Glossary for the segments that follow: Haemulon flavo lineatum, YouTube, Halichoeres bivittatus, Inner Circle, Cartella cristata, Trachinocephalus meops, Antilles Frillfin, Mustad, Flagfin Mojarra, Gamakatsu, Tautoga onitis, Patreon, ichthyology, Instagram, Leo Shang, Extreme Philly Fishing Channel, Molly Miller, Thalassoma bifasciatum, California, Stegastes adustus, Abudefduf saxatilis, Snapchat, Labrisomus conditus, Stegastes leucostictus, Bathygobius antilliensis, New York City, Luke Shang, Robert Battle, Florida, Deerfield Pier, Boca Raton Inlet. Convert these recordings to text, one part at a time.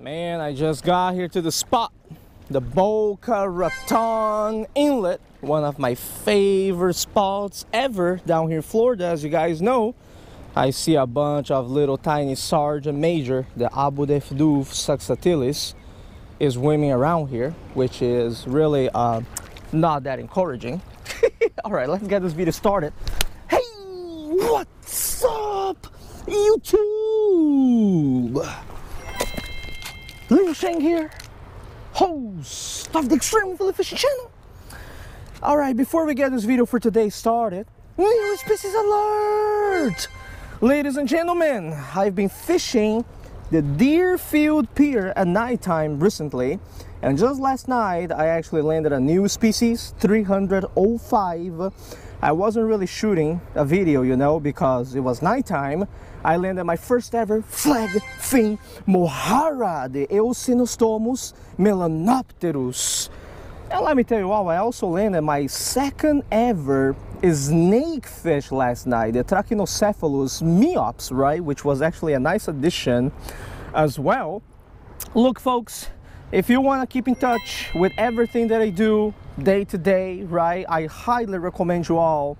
Man, I just got here to the spot, the Boca Raton Inlet, one of my favorite spots ever down here in Florida. As you guys know, I see a bunch of little tiny sergeant major, the Abudefduf saxatilis, is swimming around here, which is really not that encouraging. All right, let's get this video started. Hey, what's up, YouTube? Luke Shang here, host of the Extreme Philly Fishing Channel. All right, before we get this video for today started, new species alert! Ladies and gentlemen, I've been fishing the Deerfield Pier at nighttime recently, and just last night I actually landed a new species, 305. I wasn't really shooting a video, you know, because it was nighttime. I landed my first ever flag fin Mohara, the Eucinostomus melanopterus. And let me tell you what, I also landed my second ever snake fish last night, the Trachinocephalus meops, right, which was actually a nice addition as well. Look, folks, if you want to keep in touch with everything that I do day to day, right, I highly recommend you all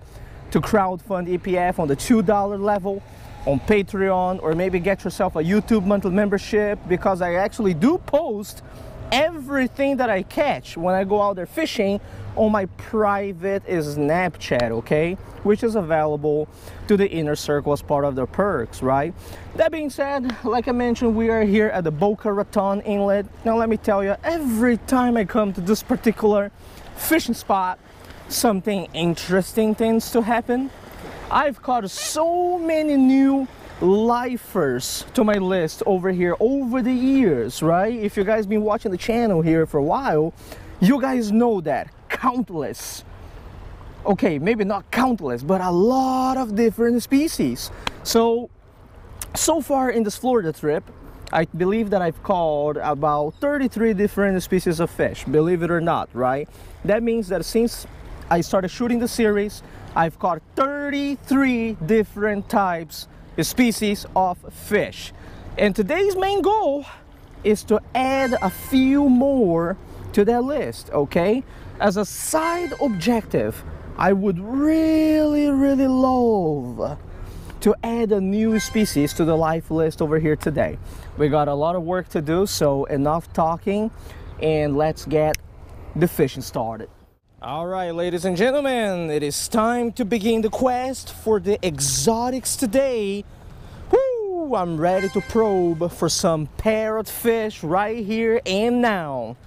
to crowdfund EPF on the $2 level on Patreon, or maybe get yourself a YouTube monthly membership, because I actually do post everything that I catch when I go out there fishing on my private Snapchat, okay, which is available to the inner circle as part of the perks, right? That being said, like I mentioned, we are here at the Boca Raton Inlet. Now let me tell you, every time I come to this particular fishing spot, something interesting tends to happen. I've caught so many new lifers to my list over here over the years, right? If you guys been watching the channel here for a while, you guys know that countless, okay, maybe not countless, but a lot of different species. So far in this Florida trip, I believe that I've caught about 33 different species of fish, believe it or not, right? That means that since I started shooting the series, I've caught 33 different types species of fish, and today's main goal is to add a few more to that list, okay? As a side objective, I would really love to add a new species to the life list over here today. We got a lot of work to do, so enough talking and let's get the fishing started. All right, ladies and gentlemen, it is time to begin the quest for the exotics today. Woo! I'm ready to probe for some parrotfish right here and now.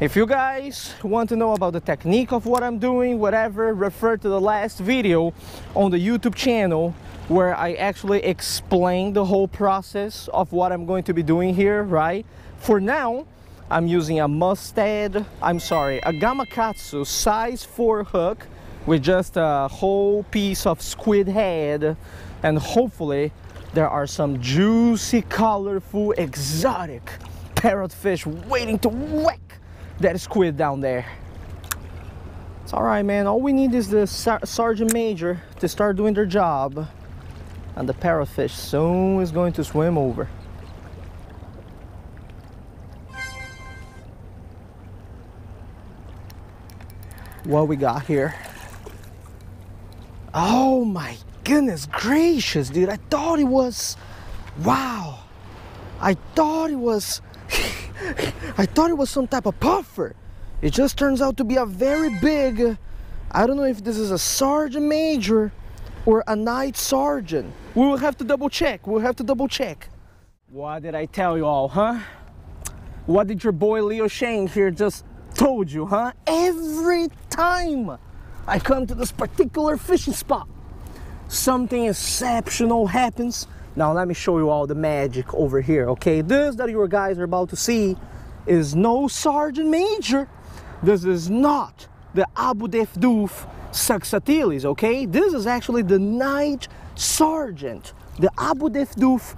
If you guys want to know about the technique of what I'm doing, whatever, refer to the last video on the YouTube channel where I actually explain the whole process of what I'm going to be doing here, right? For now, I'm using a Mustad, a Gamakatsu size 4 hook with just a whole piece of squid head, and hopefully there are some juicy, colorful, exotic parrotfish waiting to whack that squid down there. It's alright, man, all we need is the sergeant major to start doing their job, and the parrotfish soon is going to swim over. What we got here? Oh my goodness gracious, dude, I thought it was, wow, I thought it was I thought it was some type of puffer. It just turns out to be a very big, I don't know if this is a sergeant major or a night sergeant. We will have to double check, we'll have to double check. What did I tell you all, huh? What did your boy Leo Shang here just told you, huh? Every time I come to this particular fishing spot, something exceptional happens. Now let me show you all the magic over here, okay? This that you guys are about to see is no sergeant major. This is not the Abudefduf saxatilis, okay? This is actually the night sergeant, the Abudefduf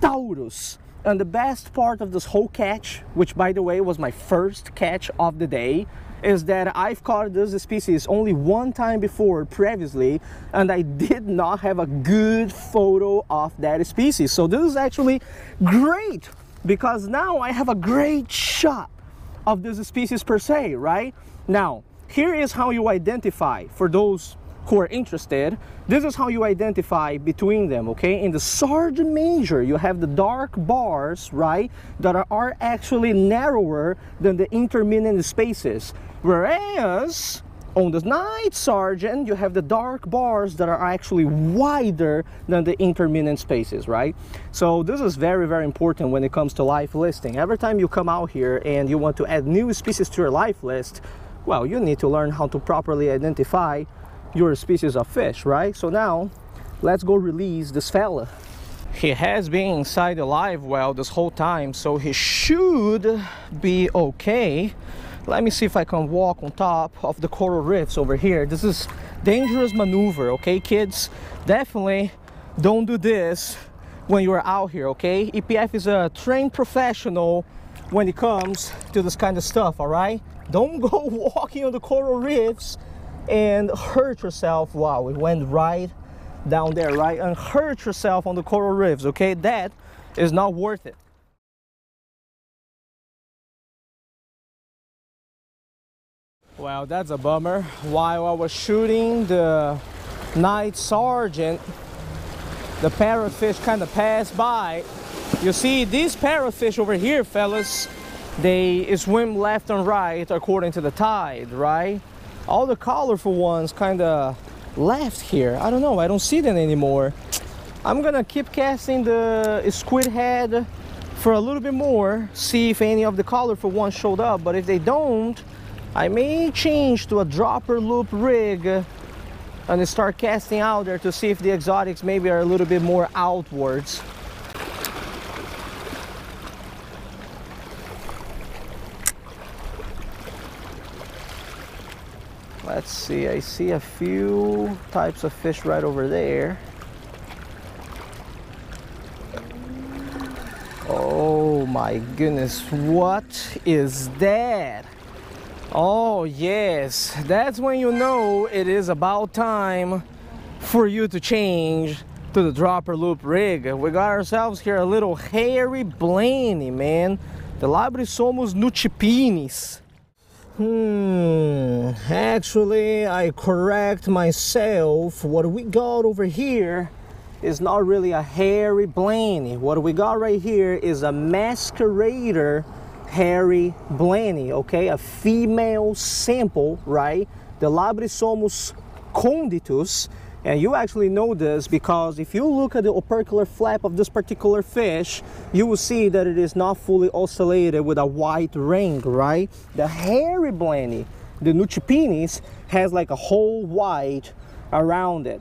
taurus. And the best part of this whole catch, which by the way was my first catch of the day, is that I've caught this species only one time before previously, and I did not have a good photo of that species. So this is actually great because now I have a great shot of this species per se, right? Now, here is how you identify, for those who are interested, this is how you identify between them, okay? In the Sarge Major, you have the dark bars, right, that are actually narrower than the intermittent spaces, whereas on the Night Sergeant, you have the dark bars that are actually wider than the intermittent spaces, right? So this is very, very important when it comes to life listing. Every time you come out here and you want to add new species to your life list, well, you need to learn how to properly identify your species of fish, right? So now, let's go release this fella. He has been inside the live well this whole time, so he should be okay. Let me see if I can walk on top of the coral reefs over here. This is dangerous maneuver, okay, kids? Definitely don't do this when you are out here, okay? EPF is a trained professional when it comes to this kind of stuff, all right? Don't go walking on the coral reefs and hurt yourself. Wow, it went right down there, right? And hurt yourself on the coral reefs, okay? That is not worth it. Well, that's a bummer. While I was shooting the Night Sergeant, the parrotfish kind of passed by. You see, these parrotfish over here, fellas, they swim left and right according to the tide, right? All the colorful ones kind of left here. I don't know, I don't see them anymore. I'm gonna keep casting the squid head for a little bit more, see if any of the colorful ones showed up, but if they don't, I may change to a dropper loop rig and start casting out there to see if the exotics maybe are a little bit more outwards. Let's see, I see a few types of fish right over there. Oh my goodness, what is that? Oh yes, that's when you know it is about time for you to change to the dropper loop rig. We got ourselves here a little hairy blaney, man. The Labrisomus nuchipinis. Actually, I correct myself. What we got over here is not really a hairy blaney. What we got right here is a masquerader hairy blaney, okay? A female sample, right? The Labrisomus conditus. And you actually know this because if you look at the opercular flap of this particular fish, you will see that it is not fully ocellated with a white ring, right? The hairy blaney, the nuchipinis, has like a whole white around it.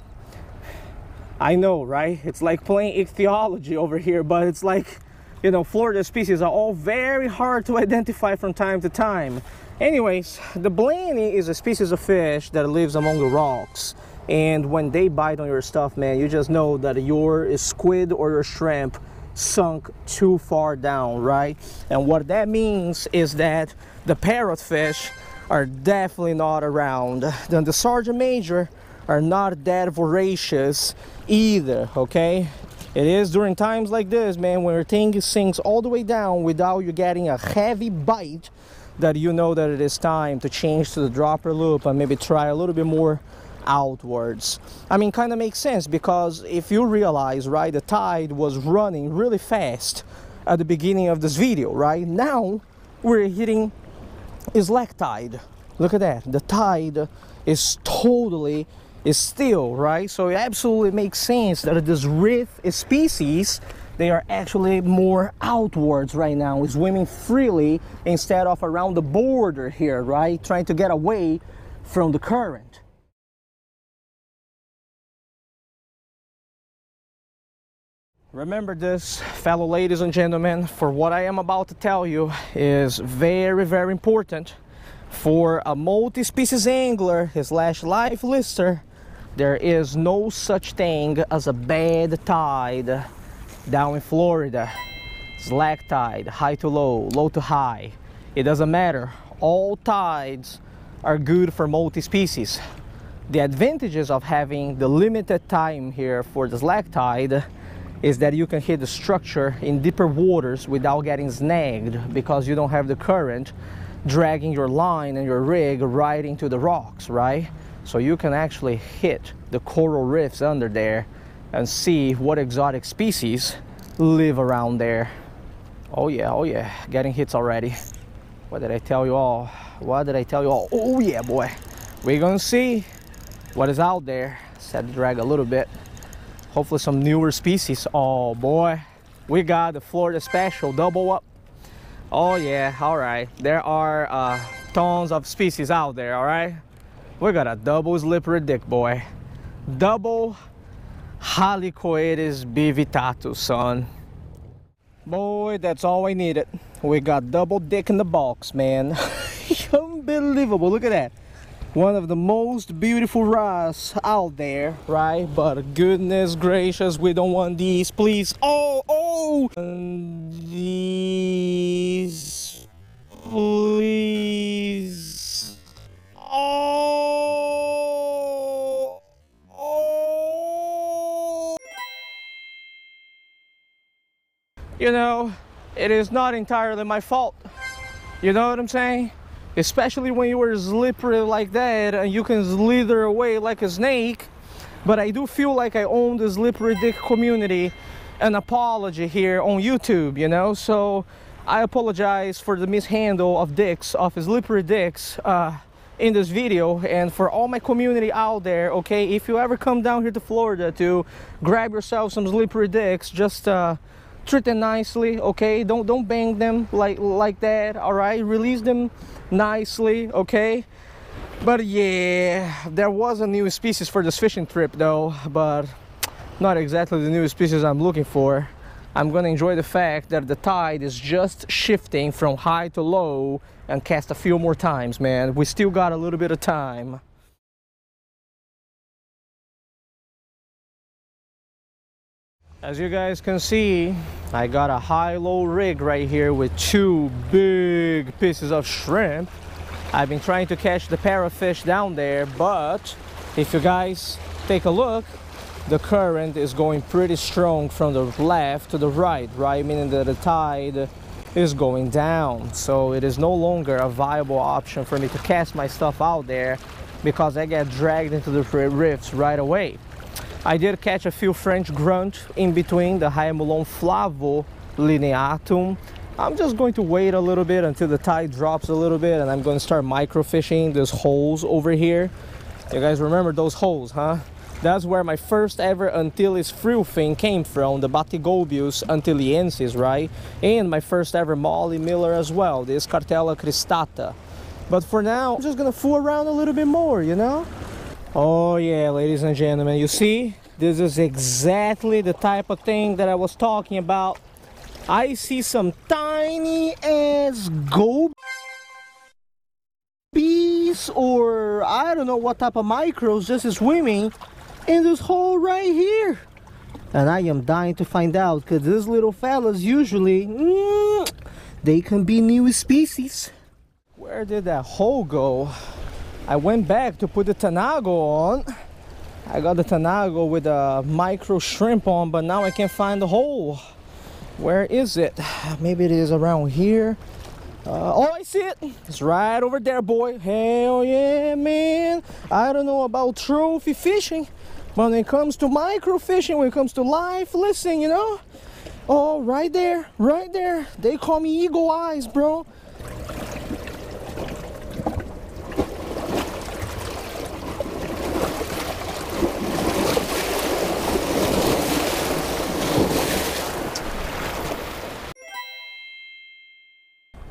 I know, right? It's like playing ichthyology over here, but it's like, you know, Florida species are all very hard to identify from time to time. Anyways, the blaney is a species of fish that lives among the rocks. And when they bite on your stuff, man, you just know that your squid or your shrimp sunk too far down, right? And what that means is that the parrotfish are definitely not around. Then the Sergeant Major are not that voracious either, okay? It is during times like this, man, when your thing sinks all the way down without you getting a heavy bite, that you know that it is time to change to the dropper loop and maybe try a little bit more outwards. I mean, kind of makes sense, because if you realize, right, the tide was running really fast at the beginning of this video, right? Now we're hitting slack tide. Look at that. The tide is totally still, right? So it absolutely makes sense that this reef species, they are actually more outwards right now, swimming freely instead of around the border here, right? Trying to get away from the current. Remember this, fellow ladies and gentlemen, for what I am about to tell you is very, very important. For a multi-species angler slash life lister, there is no such thing as a bad tide down in Florida. Slack tide, high to low, low to high, it doesn't matter. All tides are good for multi-species. The advantages of having the limited time here for the slack tide is that you can hit the structure in deeper waters without getting snagged, because you don't have the current dragging your line and your rig right into the rocks, right? So you can actually hit the coral reefs under there and see what exotic species live around there. Oh yeah, oh yeah, getting hits already. What did I tell you all? What did I tell you all? Oh yeah, boy. We're gonna see what is out there. Set the drag a little bit. Hopefully some newer species. Oh boy, we got the Florida special double up. Oh yeah, all right. There are tons of species out there, all right? We got a double slippery dick, boy. Double Halichoeres bivittatus, son. Boy, that's all I needed. We got double dick in the box, man. Unbelievable, look at that. One of the most beautiful rods out there, right? But goodness gracious, we don't want these, please. Oh, oh! And these, please. Oh! Oh! You know, it is not entirely my fault. You know what I'm saying? Especially when you were slippery like that and you can slither away like a snake. But I do feel like I own the slippery dick community an apology here on YouTube, you know? So I apologize for the mishandle of dicks, of slippery dicks in this video, and for all my community out there, okay? If you ever come down here to Florida to grab yourself some slippery dicks, just treat them nicely, okay? Don't bang them like that, all right? Release them nicely, okay? But yeah, there was a new species for this fishing trip though, but not exactly the new species I'm looking for. I'm gonna enjoy the fact that the tide is just shifting from high to low and cast a few more times, man. We still got a little bit of time. As you guys can see, I got a high-low rig right here with two big pieces of shrimp. I've been trying to catch the parrotfish down there, but if you guys take a look, the current is going pretty strong from the left to the right, meaning that the tide is going down. So it is no longer a viable option for me to cast my stuff out there because I get dragged into the rifts right away. I did catch a few French grunt in between, the Haemulon flavo lineatum. I'm just going to wait a little bit until the tide drops a little bit, and I'm going to start microfishing these holes over here. You guys remember those holes, huh? That's where my first ever Antilles frill fin came from, the Bathygobius antilliensis, right? And my first ever Molly Miller as well, this Cartella cristata. But for now, I'm just going to fool around a little bit more, you know? Oh yeah, ladies and gentlemen, you see, this is exactly the type of thing that I was talking about. I see some tiny ass gobies, or I don't know what type of micros this is swimming in this hole right here, and I am dying to find out, because these little fellas usually they can be new species. Where did that hole go? I went back to put the Tanago on. I got the Tanago with a micro shrimp on, but now I can't find the hole. Where is it? Maybe it is around here. Oh, I see it. It's right over there, boy. Hell yeah, man. I don't know about trophy fishing, but when it comes to micro fishing, when it comes to live, listen, you know? Oh, right there, right there. They call me eagle eyes, bro.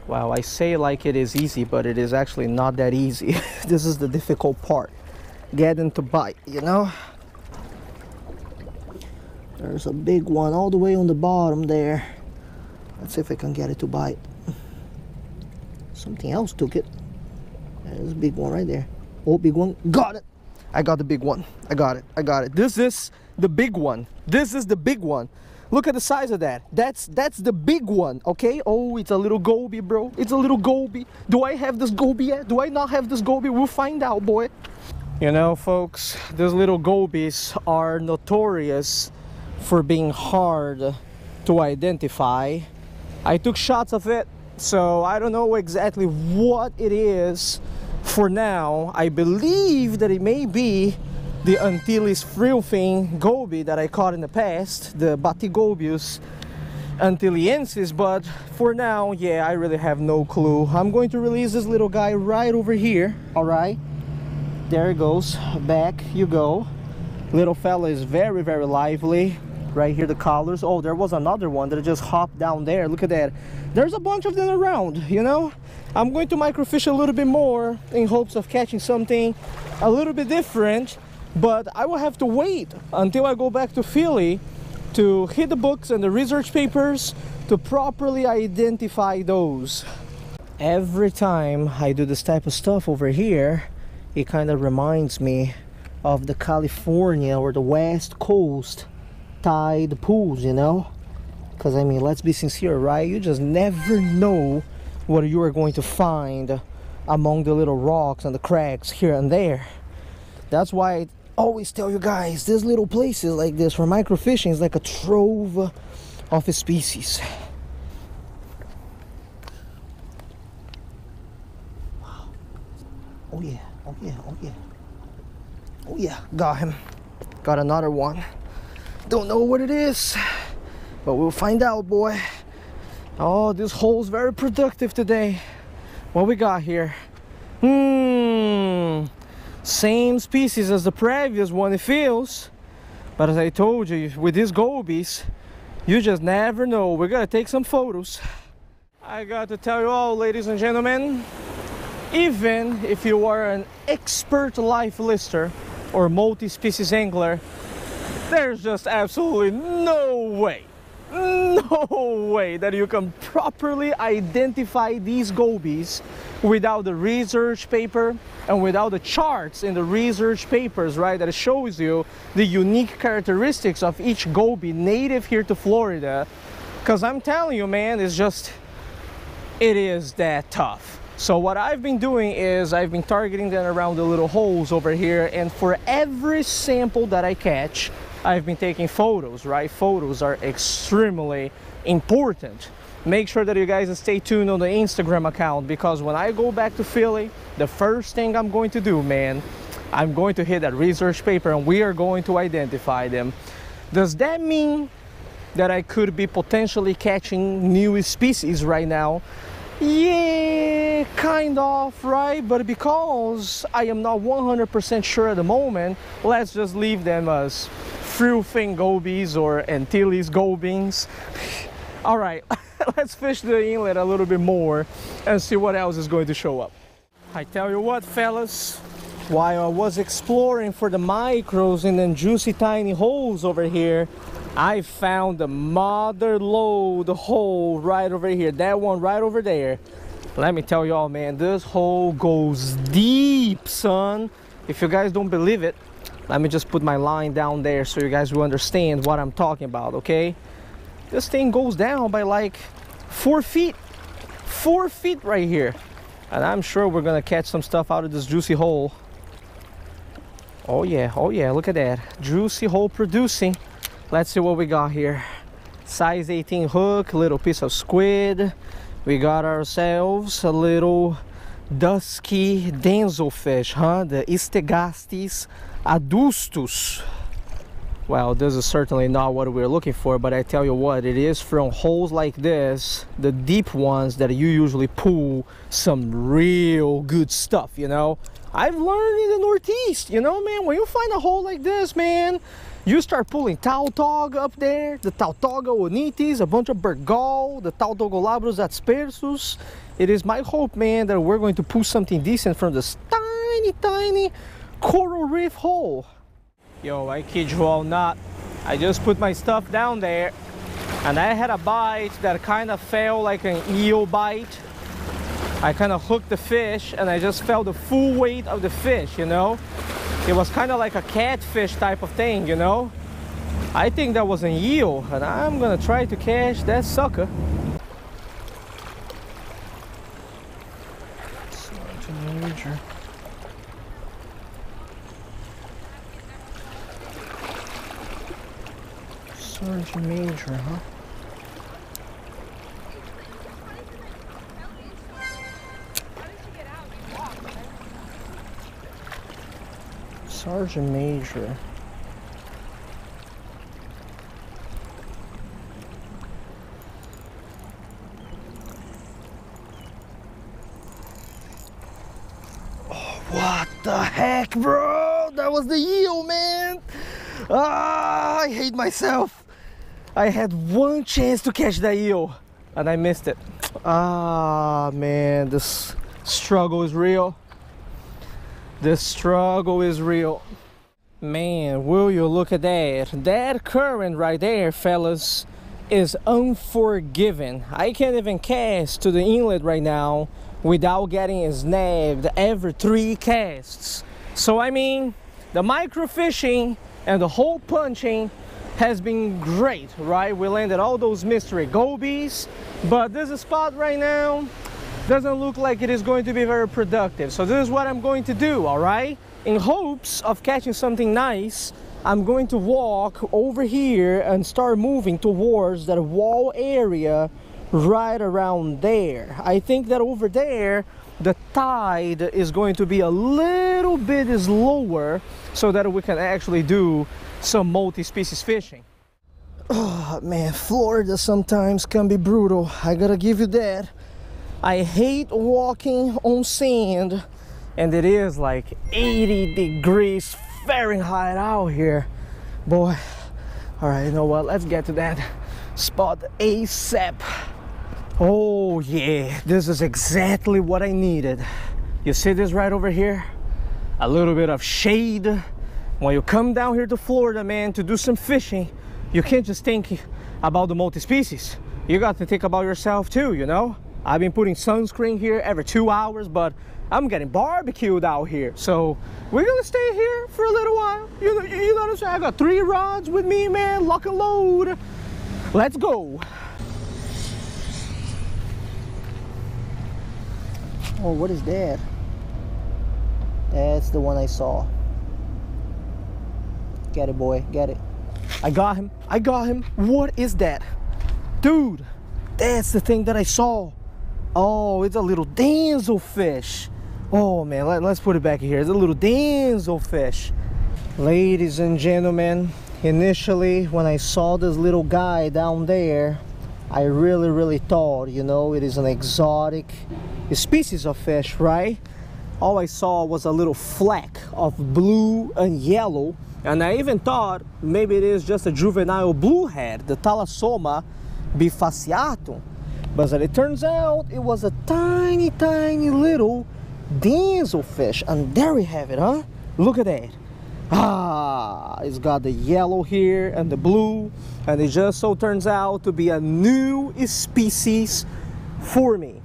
Wow, I say like it is easy, but it is actually not that easy. This is the difficult part, getting to bite, you know? There's a big one all the way on the bottom there. Let's see if I can get it to bite. Something else took it. There's a big one right there. Oh, big one, got it. I got the big one, I got it, I got it. This is the big one, this is the big one. Look at the size of that. That's the big one, okay? Oh, it's a little goby, bro. It's a little goby. Do I have this goby yet? Do I not have this goby? We'll find out, boy. You know, folks, these little gobies are notorious for being hard to identify. I took shots of it, so I don't know exactly what it is for now. I believe that it may be the Antilles frillfin goby that I caught in the past, the Bathygobius antilliensis, but for now, yeah, I really have no clue. I'm going to release this little guy right over here. All right, there it goes. Back you go. Little fella is very, very lively. Right here, the collars. Oh, there was another one that just hopped down there. Look at that. There's a bunch of them around, you know? I'm going to microfish a little bit more in hopes of catching something a little bit different, but I will have to wait until I go back to Philly to hit the books and the research papers to properly identify those. Every time I do this type of stuff over here, it kind of reminds me of the California or the West Coast tide pools, you know, because I mean, let's be sincere, right? You just never know what you are going to find among the little rocks and the cracks here and there. That's why I always tell you guys, these little places like this for microfishing is like a trove of a species. Wow. Oh yeah, oh yeah, oh yeah, oh yeah. Got him. Got another one. Don't know what it is, but we'll find out, boy. Oh, this hole's very productive today. What we got here? Same species as the previous one, it feels, but as I told you, with these gobies, you just never know. We're gonna take some photos. I got to tell you all, ladies and gentlemen, even if you are an expert life lister or multi-species angler, there's just absolutely no way that you can properly identify these gobies without the research paper and without the charts in the research papers, right, that shows you the unique characteristics of each goby native here to Florida. Because I'm telling you, man, it's just, it is that tough. So what I've been doing is I've been targeting them around the little holes over here, and for every sample that I catch, I've been taking photos, right? Photos are extremely important. Make sure that you guys stay tuned on the Instagram account, because when I go back to Philly, the first thing I'm going to do, man, I'm going to hit that research paper and we are going to identify them. Does that mean that I could be potentially catching new species right now? Yeah, kind of, right? But because I am not 100% sure at the moment, let's just leave them as frillfin gobies or Antilles gobies. All right, let's fish the inlet a little bit more and see what else is going to show up. I tell you what, fellas, while I was exploring for the micros and then juicy tiny holes over here, I found the mother lode hole right over here. That one right over there. Let me tell y'all, man, this hole goes deep, son. If you guys don't believe it, let me just put my line down there so you guys will understand what I'm talking about, okay? This thing goes down by like 4 feet. 4 feet right here. And I'm sure we're gonna catch some stuff out of this juicy hole. Oh yeah, look at that. Juicy hole producing. Let's see what we got here. Size 18 hook, little piece of squid. We got ourselves a little dusky denzel fish, huh? The Stegastes adustus. Well, this is certainly not what we're looking for, but I tell you what, it is from holes like this, the deep ones, that you usually pull some real good stuff, you know? I've learned in the Northeast, you know, man, when you find a hole like this, man, you start pulling tautog up there, the Tautoga onitis, a bunch of bergal, the Tautogolabrus adspersus. It is my hope, man, that we're going to pull something decent from this tiny, tiny coral reef hole. Yo, I kid you all not. I just put my stuff down there and I had a bite that kind of felt like an eel bite. I kind of hooked the fish and I just felt the full weight of the fish, you know? It was kind of like a catfish type of thing, you know? I think that was an eel, and I'm gonna try to catch that sucker. It's not too major. It's Sergeant Major, huh? Sergeant Major. Oh, what the heck, bro? That was the eel, man. Ah, I hate myself. I had one chance to catch that eel and I missed it. Ah, man, this struggle is real. The struggle is real. Man, will you look at that. That current right there, fellas, is unforgiving. I can't even cast to the inlet right now without getting snagged every 3 casts. So I mean, the microfishing and the hole punching has been great, right? We landed all those mystery gobies, but this spot right now doesn't look like it is going to be very productive. So this is what I'm going to do, all right? In hopes of catching something nice, I'm going to walk over here and start moving towards that wall area right around there. I think that over there, the tide is going to be a little bit lower so that we can actually do some multi-species fishing. Oh man, Florida sometimes can be brutal. I gotta give you that. I hate walking on sand, and it is like 80 degrees Fahrenheit out here, boy. All right, you know what? Let's get to that spot ASAP. Oh yeah, this is exactly what I needed. You see this right over here? A little bit of shade. When you come down here to Florida, man, to do some fishing, you can't just think about the multi-species. You got to think about yourself too, you know? I've been putting sunscreen here every 2 hours, but I'm getting barbecued out here. So we're gonna stay here for a little while. You know what I'm saying? I got 3 rods with me, man, lock and load. Let's go. Oh, what is that? That's the one I saw. Get it, boy, get it. I got him, I got him. What is that? Dude, that's the thing that I saw. Oh, it's a little danzelfish. Oh man, let's put it back here. It's a little danzelfish. Ladies and gentlemen, initially when I saw this little guy down there, I really thought, you know, it is an exotic species of fish, right? All I saw was a little fleck of blue and yellow, and I even thought maybe it is just a juvenile bluehead, the Thalassoma bifasciatum. But as it turns out, it was a tiny little danzelfish, and there we have it, huh? Look at that. Ah, it's got the yellow here and the blue, and it just so turns out to be a new species for me.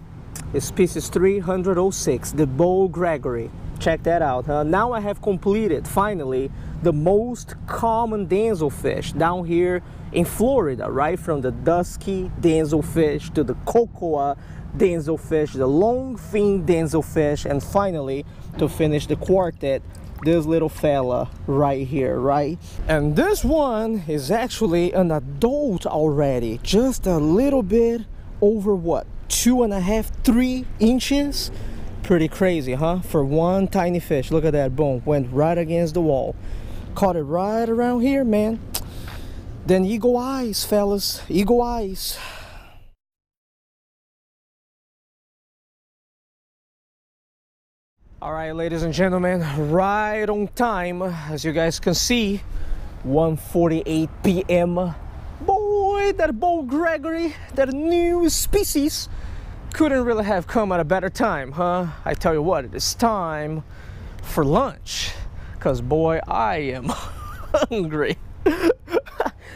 It's species 306, the Beau Gregory. Check that out, huh? Now I have completed, finally, the most common danzelfish down here in Florida, right? From the dusky danzelfish to the cocoa danzelfish, the long-finned danzelfish, and finally, to finish the quartet, this little fella right here, right? And this one is actually an adult already, just a little bit over what, 2.5, 3 inches? Pretty crazy, huh? For one tiny fish. Look at that, boom, went right against the wall. Caught it right around here, man. Then eagle eyes, fellas, eagle eyes. All right, ladies and gentlemen, right on time, as you guys can see, 1:48 p.m. Boy, that Beau Gregory, that new species, couldn't really have come at a better time, huh? I tell you what, it is time for lunch, because boy, I am hungry.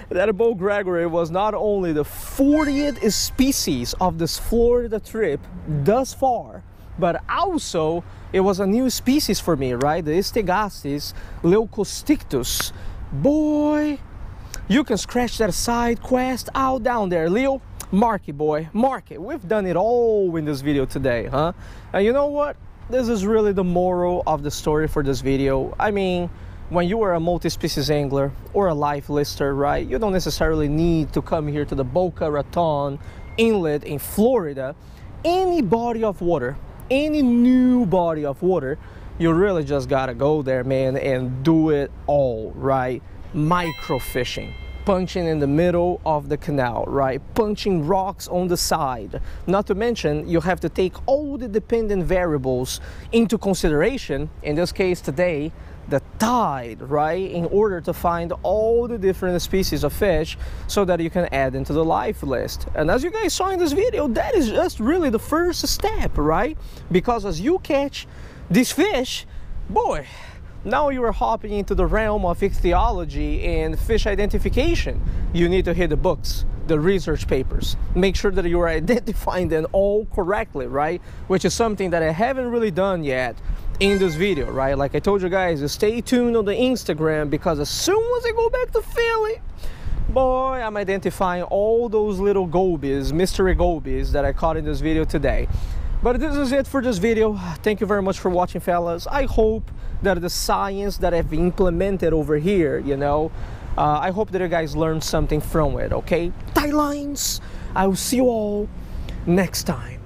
That Beau Gregory was not only the 40th species of this Florida trip thus far, but also it was a new species for me, right? The Stegastes leucostictus. Boy, you can scratch that side quest out down there, Leo. Mark it, boy, mark it. We've done it all in this video today, huh? And you know what? This is really the moral of the story for this video. I mean, when you are a multi-species angler or a live lister, right, you don't necessarily need to come here to the Boca Raton Inlet in Florida. Any body of water, any new body of water, you really just gotta go there, man, and do it all, right? Microfishing, punching in the middle of the canal, right? Punching rocks on the side. Not to mention, you have to take all the dependent variables into consideration, in this case today, the tide, right? In order to find all the different species of fish so that you can add into the life list. And as you guys saw in this video, that is just really the first step, right? Because as you catch these fish, boy, now you are hopping into the realm of ichthyology and fish identification. You need to hit the books, the research papers, make sure that you are identifying them all correctly, right? Which is something that I haven't really done yet in this video, right? Like I told you guys, stay tuned on the Instagram, because as soon as I go back to Philly, boy, I'm identifying all those little gobies, mystery gobies that I caught in this video today. But this is it for this video. Thank you very much for watching, fellas. I hope that the science that I've implemented over here, you know, I hope that you guys learned something from it, okay? Tight lines. I will see you all next time.